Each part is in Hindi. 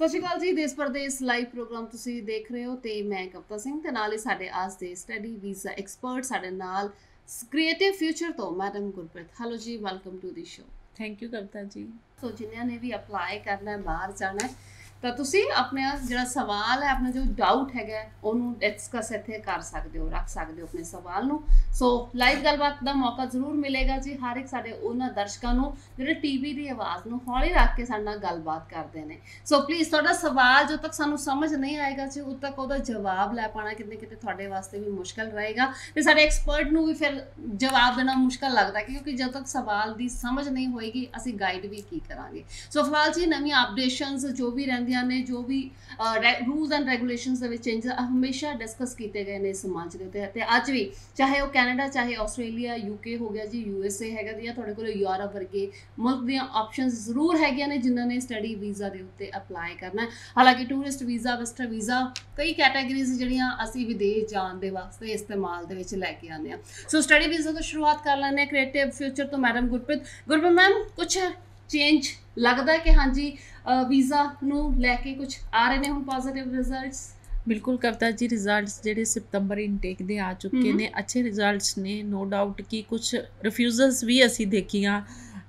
सत श्री अकाल जी। देश परदेश लाइव प्रोग्राम तुसीं देख रहे हो तो मैं कविता सिंह ते नाल साडे आज दे स्टडी वीज़ा एक्सपर्ट साडे नाल क्रिएटिव फ्यूचर तो मैडम गुरप्रीत। हेलो जी, welcome to the show. Thank you Kavita ji. तो जिन्होंने ने भी अप्लाई करना है, बाहर जाना है, तो तुसीं अपने जो सवाल है, अपना जो डाउट है उन्होंने डिस्कस इत्थे कर सकते हो, रख सकते हो अपने सवाल नूं। सो लाइव गलबात का मौका जरूर मिलेगा जी हर एक साडे उन्हां दर्शकां नूं जिहड़े टीवी की आवाज़ नूं हौली रख के साडे नाल गलबात करदे ने। सो प्लीज़ तुहाडा सवाल जो तक सानूं समझ नहीं आएगा जी उद तक उहदा जवाब लै पाना कितने कितने तुहाडे वास्ते भी मुश्किल रहेगा ते साडे एक्सपर्ट नूं भी फिर जवाब देना मुश्किल लगदा क्योंकि जद तक सवाल की समझ नहीं होएगी असीं गाइड भी की करांगे। सो फिलहाल जी नवीं अपडेशनस जो भी रहंदी ने, जो भी रूल्स एंड रेगुलेशंस दे चेंजेस हमेशा डिस्कस किए गए ने समाज के उत्ते ते अज भी चाहे वह कैनेडा, चाहे ऑस्ट्रेलिया, यूके हो गया जी, यूएसए हैगा जी, तुहाडे कोल यूरोप वर्गे मुल्क दी ऑप्शनस जरूर हैगियां ने जिन्हां ने स्टडी वीज़ा दे उत्ते अप्लाई करना है। हालांकि टूरिस्ट वीज़ा, वेस्टर्न वीज़ा कई कैटेगरीज जिहड़ियां असीं विदेश जाण दे वास्ते इस्तेमाल दे विच लै के आने। सो स्टडी वीज़ा तो शुरुआत कर लैंदे आं क्रिएटिव फ्यूचर तो मैडम गुरप्रीत। गुरप्रीत मैम, कुछ चेंज लगता है कि हाँ जी वीज़ा नू लैके कुछ आ रहे ने हुण पॉजिटिव रिजल्ट्स? बिल्कुल कविता जी, रिजल्ट्स जिहड़े सितंबर इनटेक दे आ चुके ने, अच्छे रिजल्ट्स ने। नो डाउट कि कुछ रिफ्यूजल्स भी असी देखियां,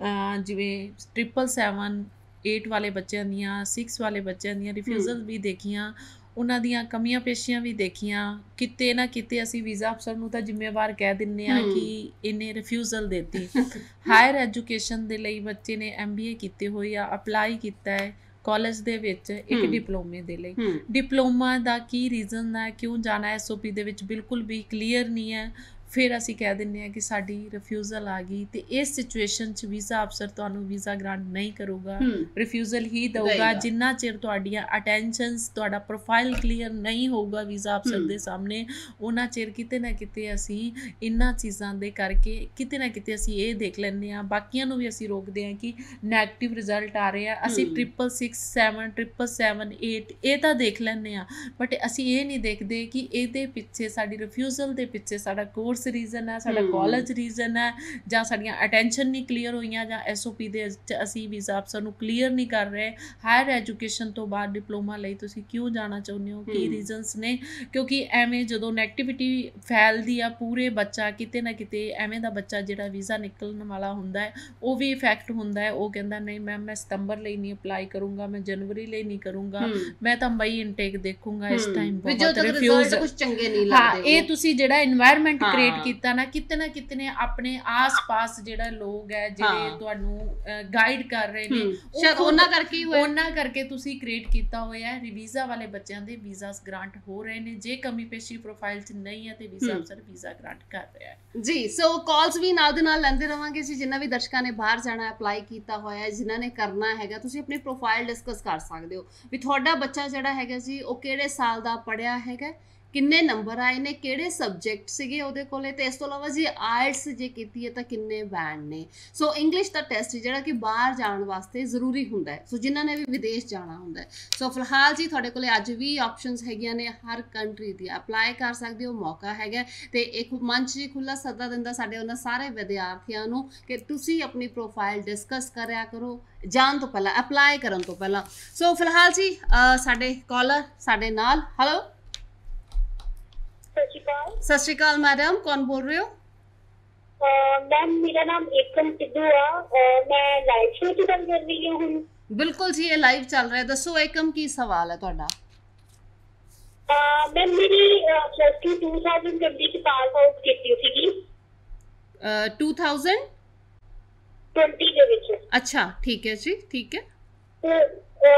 जिवें 777-8 वाले बच्चों दियां, 6 वाले बच्चों दियां रिफ्यूजल भी देखियां, उन्हां दियां कमियां पेशियां भी देखियां। किते ना किते असी वीज़ा अफसर नूं तां जिम्मेवार कह दिंदे आ कि इन्हें रिफ्यूजल देती। हायर एजुकेशन दे लई बच्चे ने MBA कीते होए आ, अपलाई कीता है ਕਾਲਜ ਦੇ ਵਿੱਚ ਇੱਕ ਡਿਪਲੋਮੇ ਦੇ ਲਈ। ਡਿਪਲੋਮਾ ਦਾ ਕੀ ਰੀਜ਼ਨ ਹੈ, ਕਿਉਂ ਜਾਣਾ SOP ਦੇ ਵਿੱਚ ਬਿਲਕੁਲ ਵੀ ਕਲੀਅਰ ਨਹੀਂ ਹੈ, ਫਿਰ ਅਸੀਂ ਕਹਿ ਦਿੰਦੇ ਹਾਂ ਕਿ ਸਾਡੀ ਰਿਫਿਊਜ਼ਲ ਆ ਗਈ। ਤੇ ਇਸ ਸਿਚੁਏਸ਼ਨ 'ਚ ਵੀਜ਼ਾ ਅਫਸਰ ਤੁਹਾਨੂੰ ਵੀਜ਼ਾ ਗ੍ਰਾਂਟ ਨਹੀਂ ਕਰੂਗਾ, ਰਿਫਿਊਜ਼ਲ ਹੀ ਦਊਗਾ। ਜਿੰਨਾ ਚਿਰ ਤੁਹਾਡੀਆਂ ਅਟੈਂਸ਼ਨਸ, ਤੁਹਾਡਾ ਪ੍ਰੋਫਾਈਲ ਕਲੀਅਰ ਨਹੀਂ ਹੋਊਗਾ ਵੀਜ਼ਾ ਅਫਸਰ ਦੇ ਸਾਹਮਣੇ, ਉਹਨਾਂ ਚਿਰ ਕਿਤੇ ਨਾ ਕਿਤੇ ਅਸੀਂ ਇਹਨਾਂ ਚੀਜ਼ਾਂ ਦੇ ਕਰਕੇ ਕਿਤੇ ਨਾ ਕਿਤੇ ਅਸੀਂ ਇਹ ਦੇਖ ਲੈਂਦੇ ਹਾਂ, ਬਾਕੀਆਂ ਨੂੰ ਵੀ ਅਸੀਂ ਰੋਕਦੇ ਹਾਂ ਕਿ ਨੈਗੇਟਿਵ ਰਿਜ਼ਲਟ ਆ ਰਹੇ ਆ। ਅਸੀਂ 677, 777-8 ਇਹ ਤਾਂ ਦੇਖ ਲੈਂਦੇ ਹਾਂ, ਬਟ ਅਸੀਂ ਇਹ ਨਹੀਂ ਦੇਖਦੇ ਕਿ ਇਹਦੇ ਪਿੱਛੇ, ਸਾਡੀ ਰਿਫਿਊਜ਼ਲ ਦੇ ਪਿੱਛੇ ਸਾਡਾ ਕੋਰਸ रीजन है, साडा कॉलेज रीजन है, जां साडियां अटेंशन नहीं क्लीयर होईयां, जां SOP दे असीं वीज़ा अफसर नूं क्लीयर नहीं कर रहे। हायर एजुकेशन तो बाद डिप्लोमा लई तुसीं क्यों जाना चाहुंदे हो, की रीजनस ने, क्योंकि एवें जदों नैगेटिविटी फैलदी आ पूरे बच्चा किते ना किते एवें दा बच्चा जिहड़ा वीज़ा निकलण वाला हुंदा है ओह भी इफैक्ट हुंदा है। ओह कहिंदा नहीं मैम मैं सितंबर लई नहीं अपलाई करूंगा, मैं जनवरी लई नहीं करूंगा, मैं तां मई इनटेक देखूंगा। इस टाइम बहुत रिफ्यूज कुछ चंगे नहीं लगदे। इह तुसीं जिहड़ा एनवायरनमेंट ਕੀਤਾ ना कितने ने अपने आस पास जिहड़ा लोग है जिहड़े तुहानूं गाइड कर रहे ने, शायद ओना करके ही होया, ओना करके तुसीं क्रिएट कीता होया है। वीज़ा वाले बच्चों के वीज़ा ग्रांट हो रहे हैं, जे कमी पेशी प्रोफाइल च नहीं है तो वीज़ा अफसर वीज़ा ग्रांट कर रहा है जी। सो कॉल्स भी नाल दे नाल लैंदे रहांगे जी, जिन्हां भी दर्शकों ने बाहर जाना अपलाई कीता होया है, जिन्हां ने करना हैगा, तुसीं अपनी प्रोफाइल डिस्कस कर सकदे हो भी तुहाडा बच्चा जिहड़ा हैगा जी ओह किहड़े साल दा पढ़िया हैगा, किन्ने नंबर आए ने, किहड़े सब्जैक्ट सीगे उहदे कोले, ते इस तों इलावा जी IELTS जे कीती है तां किन्ने बैंड ने। सो इंग्लिश दा टैस्ट जिहड़ा कि बाहर जाण वास्ते जरूरी हुंदा है, सो जिन्हां ने भी विदेश जाना हुंदा है। सो फिलहाल जी तुहाडे कोले अज वी ऑप्शनस हैगियां ने हर कंट्री दी, अपलाई कर सकदे हो, मौका हैगा। ते एक मंच जी खुला सदा दिंदा साडे उन्हां सारे विद्यार्थियां नूं कि तुसीं अपनी प्रोफाइल डिस्कस करिया करो जाण तों पहला, अपलाई करन तों पहला। सो फिलहाल जी साडे कॉलर साडे नाल। हैलो, सत श्री अकाल मैडम, कौन बोल रहे हो? मैम मेरा नाम एकम सिद्धू है और मैं लाइव शो की बात कर रही हूँ। बिल्कुल जी, ये लाइव चल रहा है। दसो एकम की सवाल है तुम्हारा। मैम मेरी प्लस 2020 की पास आउट कितनी थी? 2020 के बीच। अच्छा, ठीक है जी, ठीक है। तो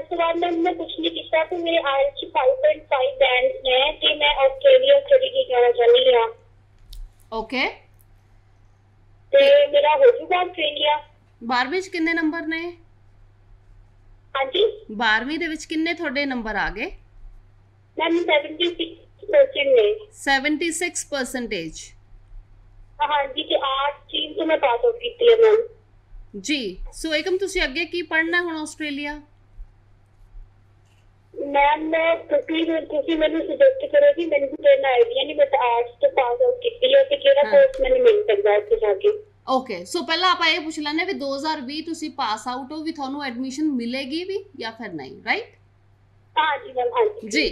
उसके बाद मैं कुछ नहीं किया, तो मेरे IELTS 5.5 बैंड हैं कि मैं ऑस्ट्रेलिया स्टडी की करना चाहती हूँ। ओके, तो मेरा हो चुका ऑस्ट्रेलिया। 12वीं कितने नंबर ने? हाँ जी, 12वीं दे विच कितने थोड़े नंबर आ गए? मैम 76% ने। 76%। हाँ जी, तो 8 स्ट्रीम तो मैं पास हो गई थी मैम जी। सो एकम तुसी अगे की पढ़ना है हुण ऑस्ट्रेलिया? मैम मैं तकरीबन किसी मैंने सजेस्ट करो कि मैंने कोई आईडिया नहीं, बट आर्ट्स तो पास आउट कितनी है, तो केड़ा कोर्स मैंने मिल सकता है उसके जाके? ओके सो पहला आप ये पूछ लैने भी 2020 ਤੁਸੀਂ ਪਾਸ ਆਊਟ ਹੋ ਵੀ ਤੁਹਾਨੂੰ ਐਡਮਿਸ਼ਨ ਮਿਲੇਗੀ ਵੀ ਜਾਂ ਫਿਰ ਨਹੀਂ ਰਾਈਟ ਹਾਂ ਜੀ ਮੈਮ ਹਾਂ ਜੀ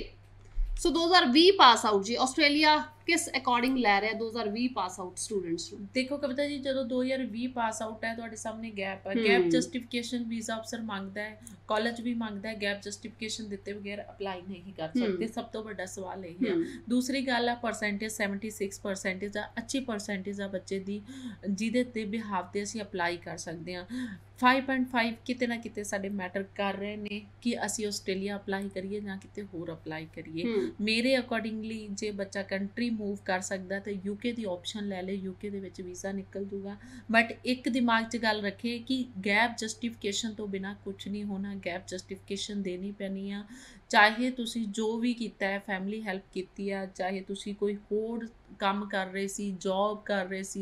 ਸੋ 2020 ਪਾਸ ਆਊਟ ਜੀ ਆਸਟ੍ਰੇਲੀਆ ਕਿਸ ਅਕੋਰਡਿੰਗ ਲੈ ਰਿਹਾ 2020 ਪਾਸ ਆਊਟ ਸਟੂਡੈਂਟਸ ਨੂੰ ਦੇਖੋ ਕਵਿਤਾ ਜੀ ਜਦੋਂ 2020 ਪਾਸ ਆਊਟ ਹੈ ਤੁਹਾਡੇ ਸਾਹਮਣੇ ਗੈਪ ਹੈ ਗੈਪ ਜਸਟੀਫਿਕੇਸ਼ਨ ਵੀਜ਼ਾ ਅਫਸਰ ਮੰਗਦਾ ਹੈ ਕਾਲਜ ਵੀ ਮੰਗਦਾ ਹੈ ਗੈਪ ਜਸਟੀਫਿਕੇਸ਼ਨ ਦਿੱਤੇ ਬਗੈਰ ਅਪਲਾਈ ਨਹੀਂ ਕਰ ਸਕਦੇ ਸਭ ਤੋਂ ਵੱਡਾ ਸਵਾਲ ਇਹ ਹੈ ਦੂਸਰੀ ਗੱਲ ਆ ਪਰਸੈਂਟੇਜ 76% ਆ ਅੱਛੀ ਪਰਸੈਂਟੇਜ ਆ ਬੱਚੇ ਦੀ ਜਿਹਦੇ ਤੇ ਬਿਹਾਵ ਤੇ ਅਸੀਂ ਅਪਲਾਈ ਕਰ ਸਕਦੇ ਹਾਂ 5.5 ਕਿਤੇ ਨਾ ਕਿਤੇ ਸਾਡੇ ਮੈਟਰ ਕਰ ਰਹੇ ਨੇ ਕਿ ਅਸੀਂ ਆਸਟ੍ਰੇਲੀਆ ਅਪਲਾਈ ਕਰੀਏ ਜਾਂ ਕਿਤੇ ਹੋਰ ਅਪਲਾਈ ਕਰੀਏ ਮੇਰੇ ਅਕੋਰਡਿੰਗਲੀ ਜੇ ਬੱਚਾ ਕੰਟਰੀ मूव कर सकता तो यूके की ऑप्शन ले ले यूके के वीज़ा निकल जूगा बट एक दिमाग च गल रखे कि गैप जस्टिफिकेशन तो बिना कुछ नहीं होना गैप जस्टिफिकेशन देनी पैनी आ चाहे तुसी जो भी कीता है फैमिली हैल्प कीती है चाहे तुसी कोई होर काम कर रहे सी जॉब कर रहे सी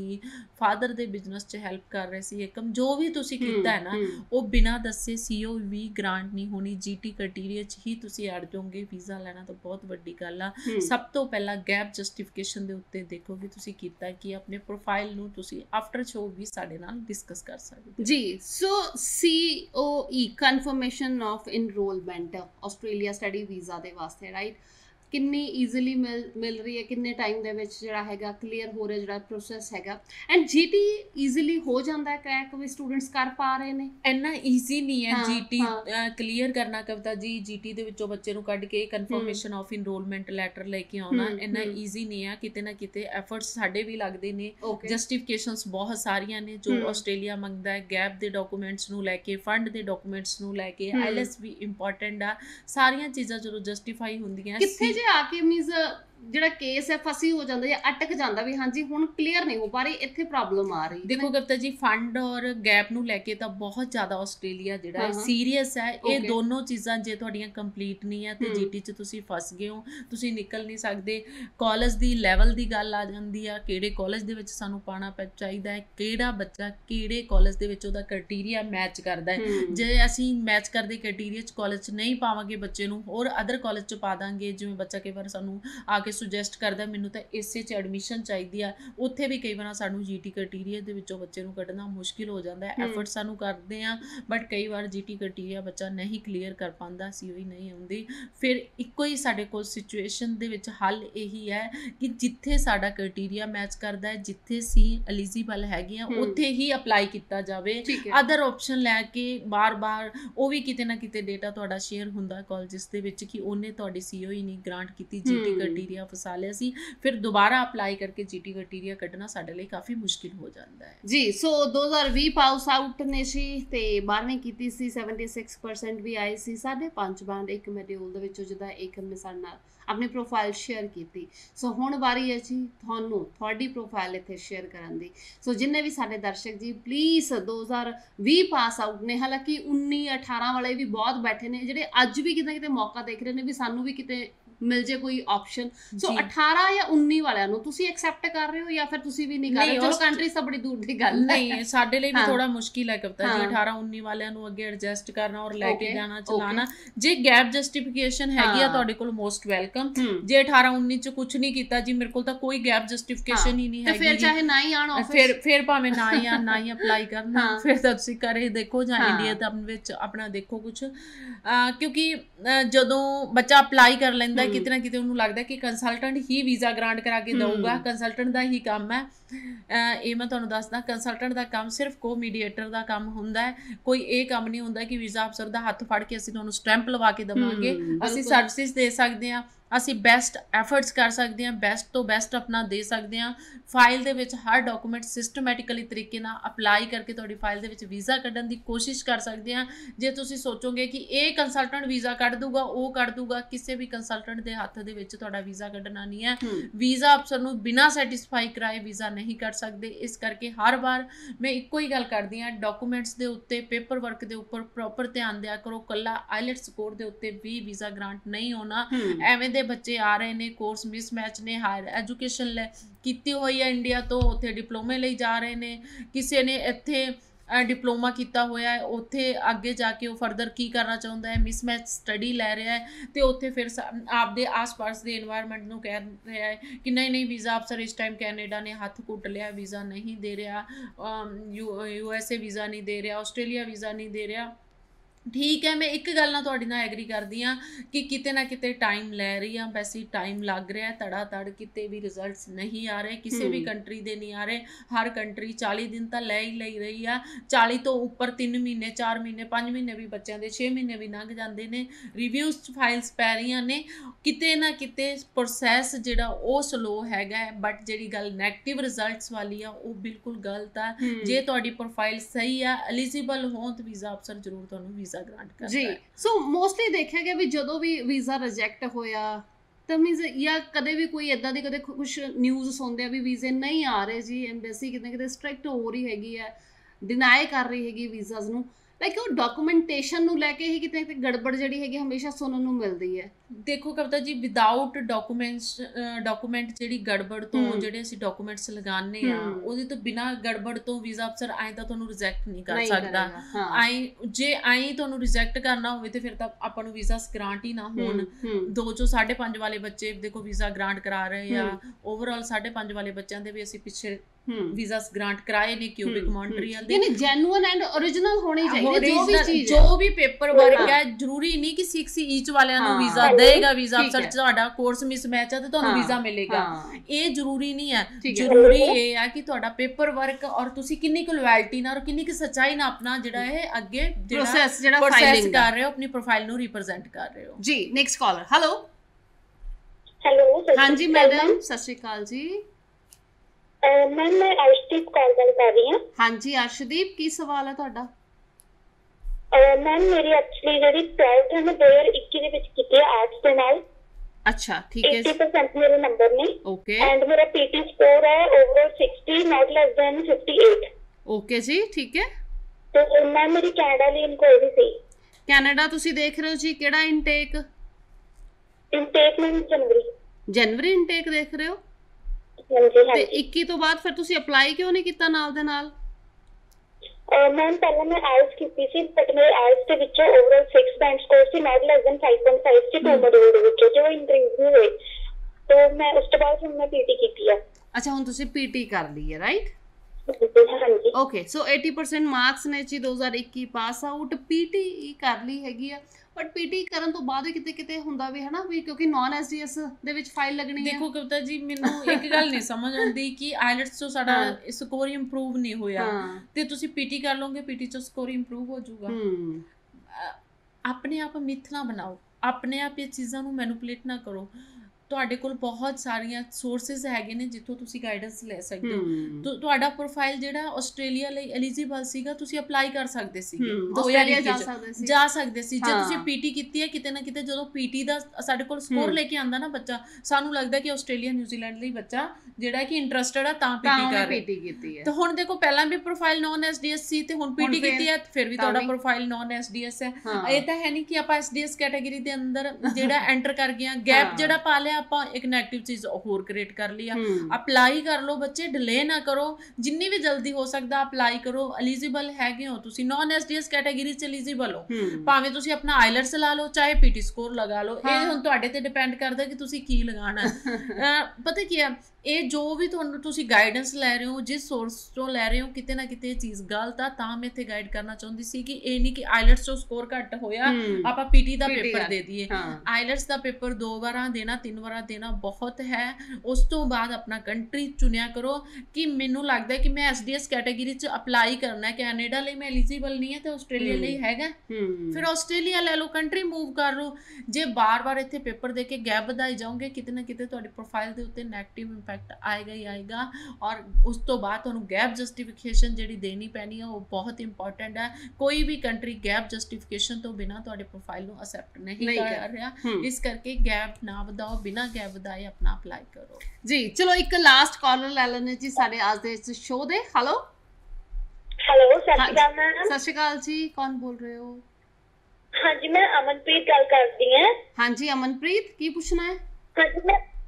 फादर दे बिजनेस च हैल्प कर रहे सी एकम जो भी तुसी कीता है ना वो बिना दस्से COV ग्रांट नहीं होनी GT क्राइटेरिया च ही तुसी अड़ जाओगे वीज़ा लेना तो बहुत वड्डी गल आ सब तो पहला गैप जस्टिफिकेशन दे उत्ते देखो कि तुसी कीता कि अपने प्रोफाइल नूं तुसी आफ्टर शो भी साडे नाल डिस्कस कर सकदे जी so COE confirmation of enrolment Australia study visa दे वास्ते राइट किन्नी ईजिली मिल रही है किन्ने टाइम दे विच जिहड़ा हैगा क्लीयर हो रहा जिहड़ा प्रोसेस हैगा एंड GT ईजिली हो जाता है क्रैक भी स्टूडेंट्स कर पा रहे हैं इन्ना ईजी नहीं है GT क्लीयर करना कविता जी GT दे विचों बच्चे नूं कढ के कन्फर्मेशन ऑफ इनरोलमेंट लैटर लेके आना इन्ना ईजी नहीं है किते ना किते एफर्ट्स साडे भी लगदे ने जस्टिफिकेशनस बहुत सारियां ने जो आस्ट्रेलिया मंगदा है गैप दे डॉक्यूमेंट्स नूं लैके फंड दे डॉक्यूमेंट्स नूं लैके IELTS भी इंपॉर्टेंट आ सारियां चीज़ां जो जस्टिफाई हुंदियां आके मीज ਜਿਹੜਾ ਕੇਸ ਹੈ ਫਸੀ ਹੋ ਜਾਂਦਾ ਜਾਂ ਅਟਕ ਜਾਂਦਾ ਵੀ ਹਾਂਜੀ ਹੁਣ ਕਲੀਅਰ ਨਹੀਂ ਹੋ ਪਾ ਰਹੀ ਇੱਥੇ ਪ੍ਰੋਬਲਮ ਆ ਰਹੀ ਦੇਖੋ ਕਵਿਤਾ ਜੀ ਫੰਡ ਔਰ ਗੈਪ ਨੂੰ ਲੈ ਕੇ ਤਾਂ ਬਹੁਤ ਜ਼ਿਆਦਾ ਆਸਟ੍ਰੇਲੀਆ ਜਿਹੜਾ ਹੈ ਸੀਰੀਅਸ ਹੈ ਇਹ ਦੋਨੋਂ ਚੀਜ਼ਾਂ ਜੇ ਤੁਹਾਡੀਆਂ ਕੰਪਲੀਟ ਨਹੀਂ ਹੈ ਤੇ GT 'ਚ ਤੁਸੀਂ ਫਸ ਗਏ ਹੋ ਤੁਸੀਂ ਨਿਕਲ ਨਹੀਂ ਸਕਦੇ ਕਾਲਜ ਦੀ ਲੈਵਲ ਦੀ ਗੱਲ ਆ ਜਾਂਦੀ ਆ ਕਿਹੜੇ ਕਾਲਜ ਦੇ ਵਿੱਚ ਸਾਨੂੰ ਪਾਣਾ ਚਾਹੀਦਾ ਹੈ ਕਿਹੜਾ ਬੱਚਾ ਕਿਹੜੇ ਕਾਲਜ ਦੇ ਵਿੱਚ ਉਹਦਾ ਕ੍ਰਾਈਟੇਰੀਆ ਮੈਚ ਕਰਦਾ ਹੈ ਜੇ ਅਸੀਂ ਮੈਚ ਕਰਦੇ ਕ੍ਰਾਈਟੇਰੀਆ 'ਚ ਕਾਲਜ 'ਚ ਨਹੀਂ ਪਾਵਾਂਗੇ ਬੱਚੇ ਨੂੰ ਔਰ ਅਦਰ ਕਾਲਜ 'ਚ ਪਾ ਦਾਂਗੇ ਜਿਵੇਂ ਬੱਚਾ ਕਈ ਵਾਰ ਸਾਨੂੰ ਆਕੇ ਸੁਜੈਸਟ ਕਰਦਾ ਮੈਨੂੰ ਤਾਂ ਇਸੇ 'ਚ ਐਡਮਿਸ਼ਨ ਚਾਹੀਦੀ ਆ ਉੱਥੇ ਵੀ ਕਈ ਵਾਰ ਸਾਨੂੰ GT ਕ੍ਰਾਈਟੇਰੀਆ ਦੇ ਵਿੱਚੋਂ ਬੱਚੇ ਨੂੰ ਕੱਢਣਾ ਮੁਸ਼ਕਿਲ ਹੋ ਜਾਂਦਾ ਹੈ ਐਫਰਟ ਸਾਨੂੰ ਕਰਦੇ ਆ ਬਟ ਕਈ ਵਾਰ GT ਕ੍ਰਾਈਟੇਰੀਆ ਬੱਚਾ ਨਹੀਂ ਕਲੀਅਰ ਕਰ ਪਾਉਂਦਾ COE ਨਹੀਂ ਆਉਂਦੀ ਫਿਰ ਇੱਕੋ ਹੀ ਸਾਡੇ ਕੋਲ ਸਿਚੁਏਸ਼ਨ ਦੇ ਵਿੱਚ ਹੱਲ ਇਹੀ ਹੈ ਕਿ ਜਿੱਥੇ ਸਾਡਾ ਕ੍ਰਾਈਟੇਰੀਆ ਮੈਚ ਕਰਦਾ ਹੈ ਜਿੱਥੇ ਸੀ ਐਲੀਜੀਬਲ ਹੈਗੇ ਆ ਉੱਥੇ ਹੀ ਅਪਲਾਈ ਕੀਤਾ ਜਾਵੇ ਅਦਰ ਆਪਸ਼ਨ ਲੈ ਕੇ ਬਾਰ-ਬਾਰ ਉਹ ਵੀ ਕਿਤੇ ਨਾ ਕਿਤੇ ਡੇਟਾ ਤੁਹਾਡਾ ਸ਼ੇਅਰ ਹੁੰਦਾ ਕਾਲਜਿਸ ਦੇ ਵਿੱਚ ਕਿ ਉਹਨੇ ਤੁਹਾਡੀ COE ਨਹੀਂ ਗ੍ਰਾਂਟ ਕੀਤੀ GT ਕ੍ਰਾਈਟੇਰੀਆ फसा लिया सी फिर दोबारा अप्लाई करके GT क्राइटेरिया कटना साडे लई काफ़ी मुश्किल हो जाता है जी सो 2020 पास आउट ने सी ते 12वीं कीती सी 76% भी आए सी 5.5 एक मॉड्यूल दे विचों जिदा एक हमने साडे नाल अपनी प्रोफाइल शेयर की सो हुण वारी है जी तुहानूं तुहाडी प्रोफाइल इत्थे शेयर करन दी सो जिन्ने भी साडे दर्शक जी प्लीज़ 2020 पास आउट ने हालांकि 19-18 वाले भी बहुत बैठे ने जिहड़े अज भी किते ना किते मौका देख रहे ने भी सानूं भी किते मिल जाए कोई ऑप्शन सो 18 या 19 वाले तुसी एक्सेप्ट कर रहे हो या फिर तुसी भी नहीं कर रहे चलो कंट्री सब बड़ी दूर दी गल नहीं साडे लिए भी थोड़ा मुश्किल है कविता जी 18-19 वाले अगे एडजस्ट करना और लेके जाना चलाना जे गैप जस्टिफिकेशन हैगी आ तुहाडे कोल मोस्ट वेलकम जे 18-19 च कुछ नहीं कीता जी मेरे कोल तां कोई गैप जस्टिफिकेशन ही नहीं है फिर चाहे ना ही आण ऑफिस फिर भावें ना ही आण ना ही अप्लाई करना फिर तां तुसी करे देखो जां इंडिया दा विच अपना देखो कुछ क्योंकि जदों बच्चा अप्लाई कर लैंदा कितना किते उन्होंने लगता है कि कंसलटेंट ही वीज़ा ग्रांट करा के दूगा कंसलटेंट का ही काम है ਇਹ ਮੈਂ ਤੁਹਾਨੂੰ ਦੱਸਦਾ ਕੰਸਲਟੈਂਟ ਦਾ ਕੰਮ ਸਿਰਫ ਕੋਮੀਡੀਏਟਰ ਦਾ ਕੰਮ ਹੁੰਦਾ ਹੈ ਕੋਈ ਇਹ ਕੰਮ ਨਹੀਂ ਹੁੰਦਾ ਕਿ ਵੀਜ਼ਾ ਅਫਸਰ ਦਾ ਹੱਥ ਫੜ ਕੇ ਅਸੀਂ ਤੁਹਾਨੂੰ ਸਟੈਂਪ ਲਵਾ ਕੇ ਦੇਵਾਂਗੇ ਅਸੀਂ ਸਰਵਿਸਿਜ਼ ਦੇ ਸਕਦੇ ਹਾਂ ਅਸੀਂ ਬੈਸਟ ਐਫਰਟਸ ਕਰ ਸਕਦੇ ਹਾਂ ਬੈਸਟ ਤੋਂ ਬੈਸਟ ਆਪਣਾ ਦੇ ਸਕਦੇ ਹਾਂ ਫਾਈਲ ਦੇ ਵਿੱਚ ਹਰ ਡਾਕੂਮੈਂਟ ਸਿਸਟਮੈਟਿਕਲੀ ਤਰੀਕੇ ਨਾਲ ਅਪਲਾਈ ਕਰਕੇ ਤੁਹਾਡੀ ਫਾਈਲ ਦੇ ਵਿੱਚ ਵੀਜ਼ਾ ਕੱਢਣ ਦੀ ਕੋਸ਼ਿਸ਼ ਕਰ ਸਕਦੇ ਹਾਂ ਜੇ ਤੁਸੀਂ ਸੋਚੋਗੇ ਕਿ ਇਹ ਕੰਸਲਟੈਂਟ ਵੀਜ਼ਾ ਕੱਢ ਦੂਗਾ ਉਹ ਕੱਢ ਦੂਗਾ ਕਿਸੇ ਵੀ ਕੰਸਲਟੈਂਟ ਦੇ ਹੱਥ ਦੇ ਵਿੱਚ ਤੁਹਾਡਾ ਵੀਜ਼ਾ ਕੱਢਣਾ ਨਹੀਂ ਹੈ ਵੀਜ਼ਾ ਅਫਸਰ ਨੂੰ ਬਿਨਾਂ ਸੈਟੀਸਫਾਈ ਕਰਾਏ ਵੀਜ਼ਾ नहीं कर सकते इस करके हर बार मैं इक्को ही गल करती हाँ डॉक्यूमेंट्स के उत्ते पेपर वर्क के उपर प्रॉपर ध्यान दिया करो कला IELTS स्कोर के उत्ते भी वीज़ा ग्रांट नहीं होना एवें दे बच्चे आ रहे हैं कोर्स मिसमैच ने हायर एजुकेशन ले कीती हुई है इंडिया तो उत्थे डिप्लोमे ले जा रहे हैं किसी ने इत्थे डिप्लोमा किया होया है उत्थे आगे जाके वो फरदर की करना चाहता है, मिसमैच स्टडी लै रहा है तो उत्थे फिर आपदे आस पास के एनवायरमेंट नूं कह रहा है कि नहीं नहीं वीज़ा अफसर इस टाइम कैनेडा ने हथ घुट लिया, वीज़ा नहीं दे रहा, USA वीज़ा नहीं दे रहा, ऑस्ट्रेलिया वीज़ा नहीं दे रहा। ठीक है, मैं एक गल ना तुहाडे नाल एग्री करदी हाँ कि किते ना किते टाइम लै रही हाँ, वैसे ही टाइम लग रहा है, तड़ा तड़ किते भी रिजल्ट्स नहीं आ रहे, किसी भी कंट्री दे नहीं आ रहे। हर कंट्री 40 दिन तो लै ही लै रही है, 40 तो उपर 3 महीने 4 महीने 5 महीने भी बच्चों के 6 महीने भी लंघ जाते हैं। रिव्यूज फाइल्स पै रही ने, किते ना किते प्रोसैस जिहड़ा वो स्लो हैगा, बट जिहड़ी गल नैगेटिव रिजल्ट्स वाली आ वो बिल्कुल गलत आ। जे तुहाडी प्रोफाइल सही आ, एलिजिबल हो तो वीज़ा अफसर जरूर तुहानूं वीज़ा ग्रांट करता जी। सो मोस्टली देखा गया भी जो भी वीज़ा रिजैक्ट होया तो मीनस या कदे भी कोई इदा की कदे कुछ न्यूज़ सुनते हैं भी वीज़े नहीं आ रहे जी, एम्बेसी कितने कितने स्ट्रिक्ट हो रही हैगी है, डिनाई कर रही हैगी वीज़ाज़ नूं, लाइक वो डॉकूमेंटेशन नूं लैके ही कितने कितने गड़बड़ जिहड़ी हैगी हमेशा सुनने नूं मिलदी है। देखो कविता जी, विदाउट डॉकूमेंट जिहड़ी गड़बड़ तो जिहड़े असीं डॉकूमेंट्स लगाने आ उहदे तो बिना गड़बड़ तो वीज़ा अफसर आए तां तुहानूं रिजैक्ट नहीं कर सकदा। आए जे आए तुहानूं रिजैक्ट करना होवे ते फिर तां आपां नूं वीज़ा ग्रांट ही ना होण। 2 चों 5.5 वाले बच्चे देखो वीज़ा ग्रांट करा रहे आ, ओवरऑल 5.5 वाले बच्चों के भी असीं पिछे वीज़ा ग्रांट कराए ने क्यूबिक मॉन्ट्रियल दे। यानी जेन्युइन एंड ओरिजिनल होनी चाहिए जो भी चीज़, जो भी पेपर वर्क है। जरूरी नहीं कि 6H वालियां नूं वीज़ा देगा वीज़ा अफसर, तुहाडा कोर्स मिसमैच है तो तुहानूं वीज़ा मिलेगा, ये जरूरी नहीं है। जरूरी ये है कि तुहाडा पेपर वर्क और तुसीं कितनी कुल क्वालिटी नाल और कितनी की सच्चाई नाल अपना जिहड़ा है अगे प्रोसेस जिहड़ा फाइलिंग कर रहे हो, अपनी प्रोफाइल नूं रिप्रेजेंट कर रहे हो जी। Next caller, hello. हेलो, हां जी मैडम, सत श्री अकाल जी। मैम मैं अर्शदीप कॉल कर रही हूँ। हाँ जी अर्शदीप, की सवाल है तुहाडा? मैम मेरी एक्चुअली जी 12th है, मैं 2021 की आर्ट्स के नाल। अच्छा ठीक है, 80% मेरे नंबर ने। ओके, एंड मेरा पीटी स्कोर है overall 60 not less than 58। Okay जी ठीक है, तो मैम मेरी कैनेडा लिए इंक्वायरी थी। कैनेडा तुसी देख रहे हो जी, केड़ा इनटेक? मैम जनवरी इनटेक देख रहे हो? ਤੇ 21 ਤੋਂ ਬਾਅਦ ਫਿਰ ਤੁਸੀਂ ਅਪਲਾਈ ਕਿਉਂ ਨਹੀਂ ਕੀਤਾ ਨਾਲ ਦੇ ਨਾਲ? ਮੈਂ ਪਹਿਲਾਂ ਮੈਂ ਆਇਲਸ ਕੀਤੀ ਸੀ, ਬਟ ਮੇਰੇ ਆਇਲਸ ਦੇ ਵਿੱਚੋਂ ਓਵਰਆਲ 6 ਬੈਂਡ ਸਕੋਰ ਸੀ, ਨੋਟ ਲੈਸ ਦਨ 5.5 ਸੀ ਟੂ ਮੋਡਿਊਲ ਦੇ ਵਿੱਚੋਂ, ਜੋ ਇਨਕਰੀਜ਼ ਨਹੀਂ ਹੋਏ ਤੋਂ ਮੈਂ ਉਸ ਤੋਂ ਬਾਅਦ ਮੈਂ ਪੀਟੀ ਕੀਤੀ ਆ। ਅੱਛਾ, ਹੁਣ ਤੁਸੀਂ ਪੀਟੀ ਕਰ ਲਈ ਹੈ ਰਾਈਟ? ਹਾਂਜੀ। ਓਕੇ, ਸੋ 80% ਮਾਰਕਸ ਨੇ ਜੀ 2021 ਪਾਸ ਆਊਟ, ਪੀਟੀ ਕਰ ਲਈ ਹੈਗੀ ਆ। बट पीटी करन तो बाद किते किते हुंदा वी है ना वी, क्योंकि नॉन एसडीएस दे विच फाइल लगनी है। देखो कविता जी, मैनू एक गल नहीं समझ आंदी कि आइलेट्स चो साडा स्कोर इंप्रूव नहीं होया ते तुसी पीटी कर लोगे, पीटी चो स्कोर इंप्रूव हो जाऊगा। अपने आप मिथ ना बनाओ, अपने आप ये चीज़ां नू मैनिपुलेट ना करो। ਤੁਹਾਡੇ ਕੋਲ ਬਹੁਤ ਸਾਰੀਆਂ ਸੋਰਸਿਸ ਹੈਗੇ ਨੇ ਜਿੱਥੋਂ ਤੁਸੀਂ ਗਾਈਡੈਂਸ ਲੈ ਸਕਦੇ ਹੋ। ਤੁਹਾਡਾ ਪ੍ਰੋਫਾਈਲ ਜਿਹੜਾ ਆਸਟ੍ਰੇਲੀਆ ਲਈ ਐਲੀਜੀਬਲ ਸੀਗਾ, ਤੁਸੀਂ ਅਪਲਾਈ ਕਰ ਸਕਦੇ ਸੀਗੇ, ਆਸਟ੍ਰੇਲੀਆ ਜਾ ਸਕਦੇ ਸੀ। ਜੇ ਤੁਸੀਂ ਪੀਟੀ ਕੀਤੀ ਹੈ, ਕਿਤੇ ਨਾ ਕਿਤੇ ਜਦੋਂ ਪੀਟੀ ਦਾ ਸਾਡੇ ਕੋਲ ਸਕੋਰ ਲੈ ਕੇ ਆਉਂਦਾ ਨਾ ਬੱਚਾ, ਸਾਨੂੰ ਲੱਗਦਾ ਕਿ ਆਸਟ੍ਰੇਲੀਆ ਨਿਊਜ਼ੀਲੈਂਡ ਲਈ ਬੱਚਾ ਜਿਹੜਾ ਕਿ ਇੰਟਰਸਟਡ ਆ ਤਾਂ ਪੀਟੀ ਕੀਤੀ ਹੈ। ਤਾਂ ਹੁਣ ਦੇਖੋ, ਪਹਿਲਾਂ ਵੀ ਪ੍ਰੋਫਾਈਲ ਨੌਨ ਐਸਡੀਐਸ ਸੀ ਤੇ ਹੁਣ ਪੀਟੀ ਕੀਤੀ ਹੈ, ਫਿਰ ਵੀ ਤੁਹਾਡਾ ਪ੍ਰੋਫਾਈਲ ਨੌਨ ਐਸਡੀਐਸ ਹੈ। ਇਹ ਤਾਂ ਹੈ ਨਹੀਂ ਕਿ ਆਪਾਂ ਐਸਡੀਐਸ ਕੈਟਾਗਰੀ ਦੇ ਅੰਦਰ ਜਿਹੜਾ ਐਂਟਰ ਕਰ ਗਏ, ਗੈਪ ਜਿਹੜਾ ਪਾ ਲਿਆ ਆਪਾਂ, ਇੱਕ ਨੈਗੇਟਿਵ ਚੀਜ਼ ਹੋਰ ਕ੍ਰੀਏਟ ਕਰ ਲਈ ਆ। ਅਪਲਾਈ ਕਰ ਲਓ ਬੱਚੇ, ਡਿਲੇ ਨਾ ਕਰੋ, ਜਿੰਨੀ ਵੀ ਜਲਦੀ ਹੋ ਸਕਦਾ ਅਪਲਾਈ ਕਰੋ। ਐਲੀਜੀਬਲ ਹੈਗੇ ਹੋ ਤੁਸੀਂ, ਨੌਨ ਐਸਡੀਐਸ ਕੈਟਾਗਰੀ ਚ ਐਲੀਜੀਬਲ ਹੋ, ਭਾਵੇਂ ਤੁਸੀਂ ਆਪਣਾ ਆਈਲਟਸ ਲਾ ਲਓ ਚਾਹੇ ਪੀਟੀ ਸਕੋਰ ਲਗਾ ਲਓ। ਇਹ ਹੁਣ ਤੁਹਾਡੇ ਤੇ ਡਿਪੈਂਡ ਕਰਦਾ ਕਿ ਤੁਸੀਂ ਕੀ ਲਗਾਉਣਾ। ਪਤਾ ਕੀ ਹੈ, ਇਹ ਜੋ ਵੀ ਤੁਹਾਨੂੰ ਤੁਸੀਂ ਗਾਈਡੈਂਸ ਲੈ ਰਹੇ ਹੋ, ਜਿਸ ਸੋਰਸ ਤੋਂ ਲੈ ਰਹੇ ਹੋ, ਕਿਤੇ ਨਾ ਕਿਤੇ ਇਹ ਚੀਜ਼ ਗਲਤ ਆ। ਤਾਂ ਮੈਂ ਇੱਥੇ ਗਾਈਡ ਕਰਨਾ ਚਾਹੁੰਦੀ ਸੀ ਕਿ ਇਹ ਨਹੀਂ ਕਿ ਆਈਲਟਸ ਤੋਂ ਸਕੋਰ ਘੱਟ ਹੋਇਆ ਆਪਾਂ ਪੀਟੀ ਦਾ ਪੇਪਰ ਦੇ ਦਈਏ। ਆਈਲਟਸ ਦਾ ਪੇਪਰ 2 ਵਾਰਾਂ ਦੇਣਾ, 3 ਵਾਰਾਂ ਦੇਣਾ ਬਹੁਤ ਹੈ। ਉਸ ਤੋਂ ਬਾਅਦ ਆਪਣਾ ਕੰਟਰੀ ਚੁਣਿਆ ਕਰੋ ਕਿ ਮੈਨੂੰ ਲੱਗਦਾ ਕਿ ਮੈਂ ਐਸਡੀਐਸ ਕੈਟਾਗਰੀ 'ਚ ਅਪਲਾਈ ਕਰਨਾ, ਕੈਨੇਡਾ ਲਈ ਮੈਂ ਐਲੀਜੀਬਲ ਨਹੀਂ ਹੈ ਤੇ ਆਸਟ੍ਰੇਲੀਆ ਲਈ ਹੈਗਾ, ਫਿਰ ਆਸਟ੍ਰੇਲੀਆ ਲੈ ਲਓ, ਕੰਟਰੀ ਮੂਵ ਕਰ ਲਓ। ਜੇ ਬਾਰ-ਬਾਰ ਇੱਥੇ ਪੇਪਰ ਦੇ ਕੇ ਗੈਪ ਵਧਾਈ ਜਾਓਗੇ, ਕਿਤੇ ਨਾ ਕਿਤੇ ਤੁਹਾਡੀ ਪ੍ਰੋਫਾਈਲ ਦੇ ਉੱਤੇ ਨੈਗੇਟਿਵ फैक्ट आएगा ही आएगा। और उस तो बाद तुहानूं गैप जस्टिफिकेशन जिहड़ी देनी पैनी है, वो बहुत इंपॉर्टेंट है। कोई भी कंट्री गैप जस्टिफिकेशन तो बिना तुहाडे प्रोफाइल नूं एक्सेप्ट नहीं कर रहा, इस करके गैप ना वधाओ, बिना गैप वधाए अपना अप्लाई करो जी। चलो एक लास्ट कॉलर लै लैने जी साडे आज दे इस शो दे। हेलो। हेलो, सत श्री अकाल जी, कौन बोल रहे हो? हां जी, मैं अमनप्रीत गल करदी हां। हां जी अमनप्रीत, की पूछना है?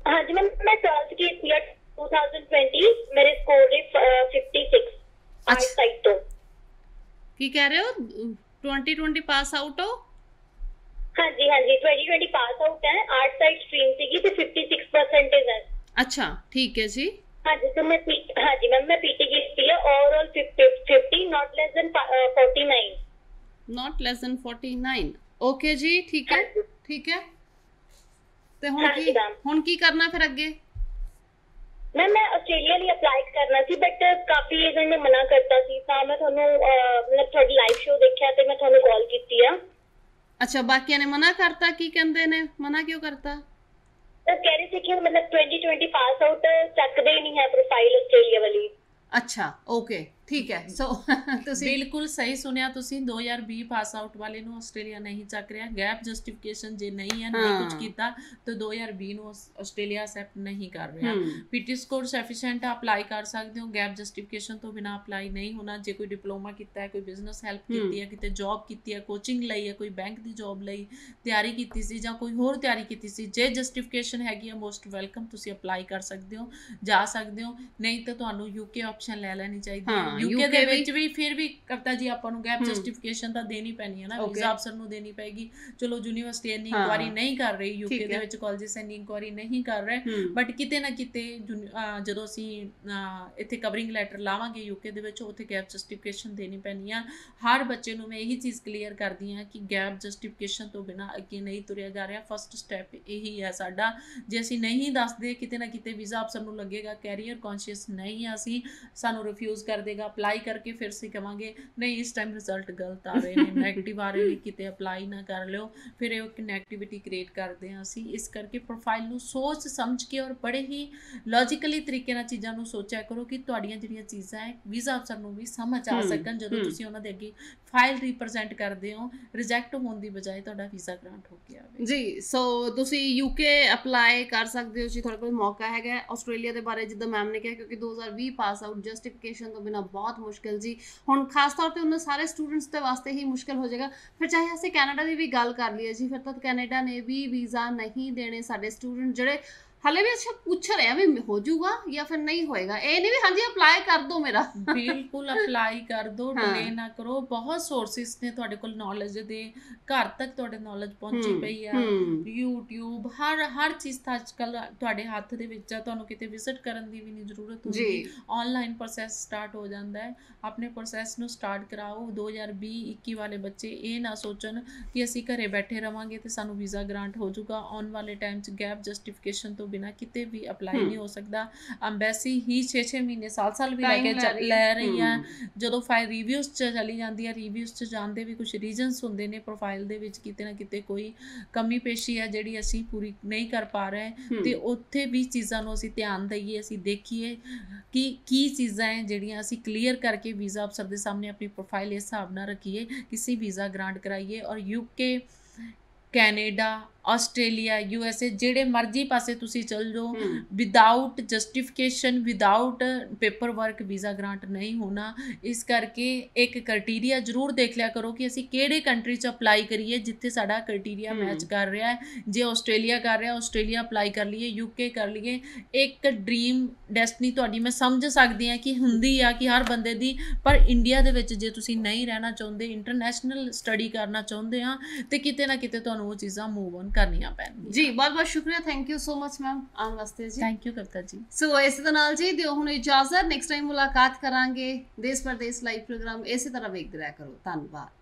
हाँ जी मैम, मैं 12th की थी 2020, मेरे स्कोर है 56 आईसाइट तो। की कह रहे हो 2020 पास आउट हो? हाँ जी हाँ जी 2020 पास आउट है, आर्ट साइड स्ट्रीम थी तो 56% है। अच्छा ठीक है जी। हाँ जी तो मैं हाँ जी मैम मैं पीटी की थी overall 50 not less than 49। Okay जी ठीक है ठीक है। तो हुन की करना फिर अगे? मैं ऑस्ट्रेलिया लिए अप्लाई करना थी बट काफी एजेंट ने मना करता थी ता मैं थानू मतलब थोड़ी लाइव शो देखया ते मैं थानू कॉल कीती आ। अच्छा बाकिया ने मना करता की कहंदे ने मना क्यों करता? तो कह रहे थे कि मतलब 2020 पास आउट चकदे ही नहीं है प्रोफाइल ऑस्ट्रेलिया वाली। अच्छा ओके ठीक है। सो ਤੁਸੀਂ ਬਿਲਕੁਲ ਸਹੀ ਸੁਣਿਆ ਤੁਸੀਂ 2020 ਪਾਸ ਆਊਟ ਵਾਲੇ ਨੂੰ ਆਸਟ੍ਰੇਲੀਆ ਨਹੀਂ ਚੱਕ ਰਿਹਾ ਗੈਪ ਜਸਟੀਫਿਕੇਸ਼ਨ ਜੇ ਨਹੀਂ ਹੈ ਨਹੀਂ ਕੁਝ ਕੀਤਾ ਤਾਂ 2020 ਨੂੰ ਆਸਟ੍ਰੇਲੀਆ ਅਸੈਪਟ ਨਹੀਂ ਕਰ ਰਿਹਾ। ਪੀਟੀ ਸਕੋਰ ਸਫੀਸ਼ੀਐਂਟ ਅਪਲਾਈ ਕਰ ਸਕਦੇ ਹੋ, ਗੈਪ ਜਸਟੀਫਿਕੇਸ਼ਨ ਤੋਂ ਬਿਨਾ ਅਪਲਾਈ ਨਹੀਂ ਹੋਣਾ। ਜੇ ਕੋਈ ਡਿਪਲੋਮਾ ਕੀਤਾ ਹੈ, ਕੋਈ ਬਿਜ਼ਨਸ ਹੈਲਪ ਕੀਤੀ ਹੈ, ਕਿਤੇ ਜੌਬ ਕੀਤੀ ਹੈ, ਕੋਚਿੰਗ ਲਈ ਹੈ, ਕੋਈ ਬੈਂਕ ਦੀ ਜੌਬ ਲਈ ਤਿਆਰੀ ਕੀਤੀ ਸੀ ਜਾਂ ਕੋਈ ਹੋਰ ਤਿਆਰੀ ਕੀਤੀ ਸੀ, ਜੇ ਜਸਟੀਫਿਕੇਸ਼ਨ ਹੈਗੀ ਹੈ ਮੋਸਟ ਵੈਲਕਮ, ਤੁਸੀਂ ਅਪਲਾਈ ਕਰ ਸਕਦੇ ਹੋ, ਜਾ ਸਕਦੇ ਹੋ। ਨਹੀਂ ਤਾਂ ਤੁਹਾਨੂੰ ਯੂਕੇ ਆਪਸ਼ਨ ਲੈ ਲੈਣੀ ਚਾਹੀਦੀ ਹੈ। यूके ਦੇ ਵਿੱਚ ਵੀ ਫਿਰ ਵੀ ਕਵਿਤਾ ਜੀ ਆਪਾਂ ਨੂੰ ਗੈਪ ਜਸਟੀਫਿਕੇਸ਼ਨ ਤਾਂ ਦੇਣੀ ਪੈਣੀ ਹੈ ਨਾ, ਵੀਜ਼ਾ ਅਫਸਰ ਨੂੰ ਦੇਣੀ ਪੈਗੀ। ਚਲੋ ਯੂਨੀਵਰਸਿਟੀ ਇੰਨੀ ਇਨਕੁਆਰੀ ਨਹੀਂ ਕਰ ਰਹੀ यूके ਦੇ ਵਿੱਚ, ਕਾਲਜਸ ਇੰਨੀ ਇਨਕੁਆਰੀ ਨਹੀਂ ਕਰ ਰਹੇ, ਬਟ ਕਿਤੇ ਨਾ ਕਿਤੇ ਜਦੋਂ ਅਸੀਂ ਇੱਥੇ ਕਵਰਿੰਗ ਲੈਟਰ ਲਾਵਾਂਗੇ यूके ਦੇ ਵਿੱਚ ਉੱਥੇ ਗੈਪ ਜਸਟੀਫਿਕੇਸ਼ਨ ਦੇਣੀ ਪੈਣੀ ਆ। ਹਰ ਬੱਚੇ ਨੂੰ ਮੈਂ ਇਹੀ ਚੀਜ਼ ਕਲੀਅਰ ਕਰਦੀ ਹਾਂ ਕਿ ਗੈਪ ਜਸਟੀਫਿਕੇਸ਼ਨ ਤੋਂ ਬਿਨਾਂ ਅੱਗੇ ਨਹੀਂ ਤੁਰਿਆ ਜਾ ਰਿਹਾ। ਫਸਟ ਸਟੈਪ ਇਹੀ ਹੈ ਸਾਡਾ। ਜੇ ਅਸੀਂ ਨਹੀਂ ਦੱਸਦੇ ਕਿਤੇ ਨਾ ਕਿਤੇ ਵੀਜ਼ਾ ਅਫਸਰ ਨੂੰ ਲੱਗੇਗਾ ਕੈਰੀਅਰ ਕੌਨਸ਼ੀਅਸ ਨਹੀਂ ਆ ਅਸੀਂ, ਸਾਨੂੰ ਰਿਫਿਊਜ਼ ਕਰ ਦੇਗਾ। अप्लाई करके फिर से कहेंगे नहीं इस टाइम रिजल्ट गलत आ रहे हैं, नैगेटिव आ रहे हैं, कितने अप्लाई ना कर लो, फिर एक नैगेटिविटी क्रिएट करते हैं असी। इस करके प्रोफाइल नू सोच समझ के और बड़े ही लॉजिकली तरीके नाल चीज़ां नू सोचा करो कि तुहाड़ियां जिहड़ियां चीज़ां है वीज़ा अफसर नू भी समझ आ सकन। जदों तुसीं उहनां दे अगे फाइल रिप्रेजेंट करदे हो, रिजैक्ट होण दी बजाय तुहाडा वीज़ा ग्रांट हो के आवे जी। सो तुसीं यूके अप्लाई कर सकदे हो जी, तुहाडे कोल मौका हैगा। आस्ट्रेलिया दे बारे जिद्दां मैम ने कहा क्योंकि 2020 पास आउट जस्टिफिकेशन तो बिना बहुत मुश्किल जी। हम खास तौर पे उन्हें सारे स्टूडेंट्स के वास्ते ही मुश्किल हो जाएगा। फिर चाहे असं कैनेडा की भी गल कर लीए जी, फिर तो कैनेडा ने भी वीज़ा नहीं देने साडे स्टूडेंट जोड़े हाले भी। अच्छा पूछ रहे हैं भी हो जाऊगा या फिर नहीं होएगा? ए नहीं भी हाँ जी अप्लाई कर दो मेरा बिल्कुल अप्लाई कर दो, डिले ना करो। बहुत सोर्सिस ने तुहाडे कोल नॉलेज दे घर तक तुहाडे नॉलेज पहुंची पई आ। यूट्यूब हर चीज़ तो अजकल तुहाडे हत्थ दे विच आ, तुहानूं किते विजिट करन दी भी नहीं जरूरत होंदी। ऑनलाइन प्रोसैस स्टार्ट हो जांदा है, अपने प्रोसैस नूं स्टार्ट कराओ। 2020-21 वाले बच्चे ये ना सोचन कि असीं घरे बैठे रवांगे ते सानूं वीज़ा ग्रांट हो जाऊगा। आने वाले टाइम च गैप जस्टिफिकेशन तो बिना कितने भी अप्लाई नहीं हो सकता। अंबैसी ही 6-6 महीने साल भी लैके लै रही है। जो फाइल रिव्यूज़ चली जाती है, रिव्यूज़ जाते भी कुछ रीजनस होंगे ने प्रोफाइल के कितने ना कितने कोई कमी पेशी है जी असी पूरी नहीं कर पा रहे। तो उत्थे भी चीज़ों को असी ध्यान दईए, असी देखिए कि की चीज़ा है जोड़ियाँ असी क्लीयर करके वीज़ा अफसर के सामने अपनी प्रोफाइल इस हिसाब न रखिए किसी वीज़ा ग्रांट कराइए। और यूके, कैनेडा, ਆਸਟ੍ਰੇਲੀਆ, USA ਜਿਹੜੇ ਮਰਜ਼ੀ ਪਾਸੇ ਤੁਸੀਂ ਚੱਲ ਜਾਓ, without justification, without paper work visa grant ਨਹੀਂ ਹੋਣਾ। ਇਸ ਕਰਕੇ ਇੱਕ ਕ੍ਰਾਈਟੇਰੀਆ ਜ਼ਰੂਰ ਦੇਖ ਲਿਆ ਕਰੋ ਕਿ ਅਸੀਂ ਕਿਹੜੇ ਕੰਟਰੀ 'ਚ ਅਪਲਾਈ ਕਰੀਏ ਜਿੱਥੇ ਸਾਡਾ ਕ੍ਰਾਈਟੇਰੀਆ ਮੈਚ ਕਰ ਰਿਹਾ ਹੈ। ਜੇ ਆਸਟ੍ਰੇਲੀਆ ਕਰ ਰਿਹਾ, ਆਸਟ੍ਰੇਲੀਆ ਅਪਲਾਈ ਕਰ ਲਈਏ, UK ਕਰ ਲਈਏ। ਇੱਕ ਡਰੀਮ ਡੈਸਟਨੀ ਤੁਹਾਡੀ ਮੈਂ ਸਮਝ ਸਕਦੀ ਹਾਂ ਕਿ ਹੁੰਦੀ ਆ ਕਿ ਹਰ ਬੰਦੇ ਦੀ, ਪਰ ਇੰਡੀਆ ਦੇ ਵਿੱਚ ਜੇ ਤੁਸੀਂ ਨਹੀਂ ਰਹਿਣਾ ਚਾਹੁੰਦੇ, ਇੰਟਰਨੈਸ਼ਨਲ ਸਟੱਡੀ ਕਰਨਾ ਚਾਹੁੰਦੇ ਆ ਤਾਂ ਕਿਤੇ ਨਾ ਕਿਤੇ ਤੁਹਾਨੂੰ ਉਹ ਚੀਜ਼ਾਂ ਮੂਵ ऑन ਕਰਨੀਆਂ ਪੈਣਗੀਆਂ ਜੀ। ਬਹੁਤ ਬਹੁਤ ਸ਼ੁਕਰੀਆ, thank you so much ma'am ਆਉਣ ਵਾਸਤੇ ਜੀ। ਥੈਂਕ ਯੂ ਕਵਿਤਾ ਜੀ। ਸੋ ਇਸੇ ਦੇ ਨਾਲ ਜੀ ਦਿਓ ਹੁਣ ਇਜਾਜ਼ਤ, ਨੈਕਸਟ ਟਾਈਮ ਮੁਲਾਕਾਤ ਕਰਾਂਗੇ। ਦੇਸ਼ ਪ੍ਰਦੇਸ਼ ਲਾਈਵ ਪ੍ਰੋਗਰਾਮ ਇਸੇ ਤਰ੍ਹਾਂ ਵੇਖਦੇ ਰਹਿ ਕਰੋ। ਧੰਨਵਾਦ।